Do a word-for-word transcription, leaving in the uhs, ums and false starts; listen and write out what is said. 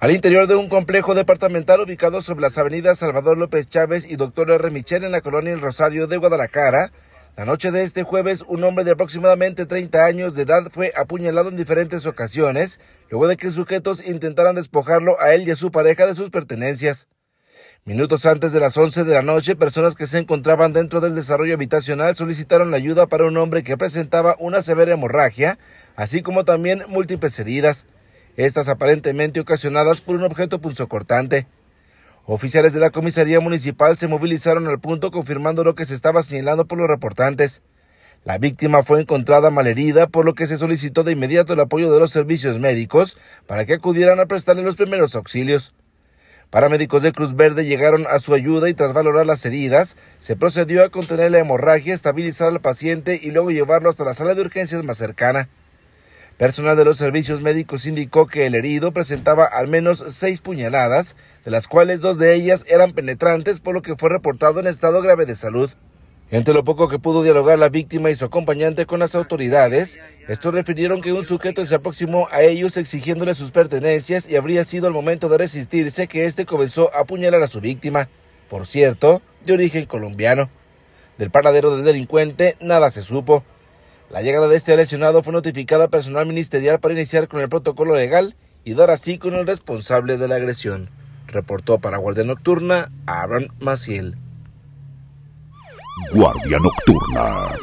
Al interior de un complejo departamental ubicado sobre las avenidas Salvador López Chávez y doctor R. Michel en la colonia El Rosario de Guadalajara, la noche de este jueves, un hombre de aproximadamente treinta años de edad fue apuñalado en diferentes ocasiones, luego de que sujetos intentaran despojarlo a él y a su pareja de sus pertenencias. Minutos antes de las once de la noche, personas que se encontraban dentro del desarrollo habitacional solicitaron la ayuda para un hombre que presentaba una severa hemorragia, así como también múltiples heridas, estas aparentemente ocasionadas por un objeto punzocortante. Oficiales de la Comisaría Municipal se movilizaron al punto confirmando lo que se estaba señalando por los reportantes. La víctima fue encontrada malherida, por lo que se solicitó de inmediato el apoyo de los servicios médicos para que acudieran a prestarle los primeros auxilios. Paramédicos de Cruz Verde llegaron a su ayuda y tras valorar las heridas, se procedió a contener la hemorragia, estabilizar al paciente y luego llevarlo hasta la sala de urgencias más cercana. Personal de los servicios médicos indicó que el herido presentaba al menos seis puñaladas, de las cuales dos de ellas eran penetrantes, por lo que fue reportado en estado grave de salud. Entre lo poco que pudo dialogar la víctima y su acompañante con las autoridades, estos refirieron que un sujeto se aproximó a ellos exigiéndole sus pertenencias y habría sido al momento de resistirse que este comenzó a apuñalar a su víctima, por cierto, de origen colombiano. Del paradero del delincuente nada se supo. La llegada de este lesionado fue notificada a personal ministerial para iniciar con el protocolo legal y dar así con el responsable de la agresión. Reportó para Guardia Nocturna, Abraham Maciel. Guardia Nocturna.